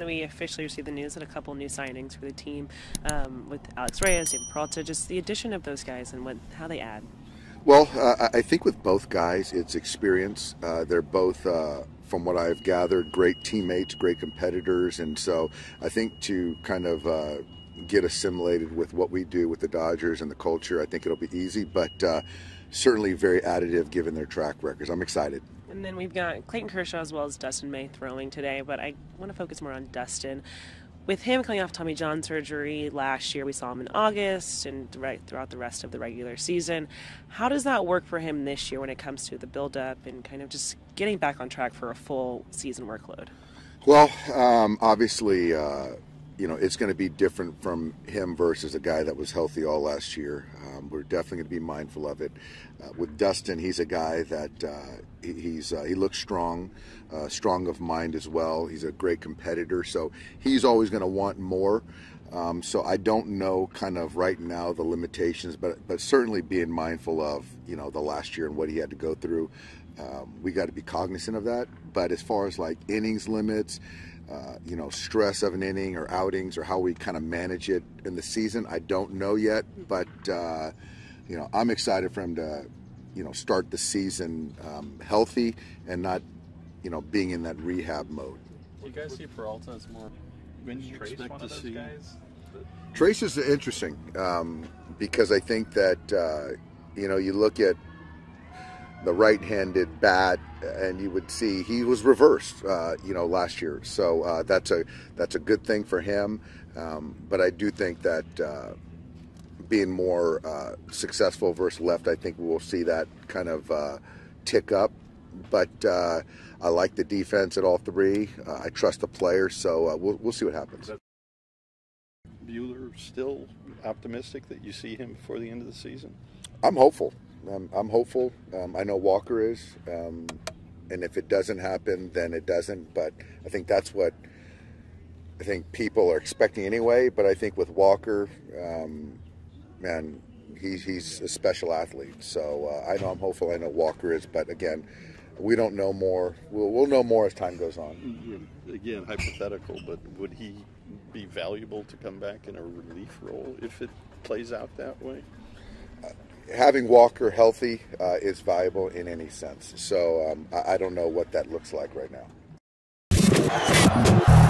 then we officially received the news that a couple new signings for the team with Alex Reyes, David Peralta, just the addition of those guys and how they add. Well, I think with both guys, it's experience. They're both, from what I've gathered, great teammates, great competitors. And so I think to kind of get assimilated with what we do with the Dodgers and the culture, I think it'll be easy, but certainly very additive given their track records. I'm excited. And then we've got Clayton Kershaw as well as Dustin May throwing today, but I want to focus more on Dustin. With him coming off Tommy John surgery last year, we saw him in August and throughout the rest of the regular season. How does that work for him this year when it comes to the buildup and kind of just getting back on track for a full season workload? Well, obviously, you know, it's going to be different from him versus a guy that was healthy all last year. We're definitely going to be mindful of it. With Dustin, he's a guy that he looks strong, strong of mind as well. He's a great competitor, so he's always going to want more. So I don't know kind of right now the limitations, but certainly being mindful of, you know, the last year and what he had to go through. We got to be cognizant of that. But as far as like innings limits, you know, stress of an inning or outings or how we kind of manage it in the season, I don't know yet, but, you know, I'm excited for him to, you know, start the season healthy and not, you know, being in that rehab mode. Do you guys see Peralta as more... When do you expect to see guys? Trayce is interesting because I think that, you know, you look at the right-handed bat and you would see he was reversed, you know, last year. So that's a good thing for him. But I do think that being more successful versus left, I think we'll see that kind of tick up. But I like the defense at all three. I trust the players, so we'll see what happens. Buehler, still optimistic that you see him before the end of the season? I'm hopeful. I'm hopeful. I know Walker is. And if it doesn't happen, then it doesn't. But I think that's what I think people are expecting anyway. But I think with Walker, man, he's a special athlete. So I know I'm hopeful. I know Walker is. But again, we don't know more. We'll know more as time goes on. Again, hypothetical, but would he be valuable to come back in a relief role if it plays out that way? Having Walker healthy is valuable in any sense. So I don't know what that looks like right now.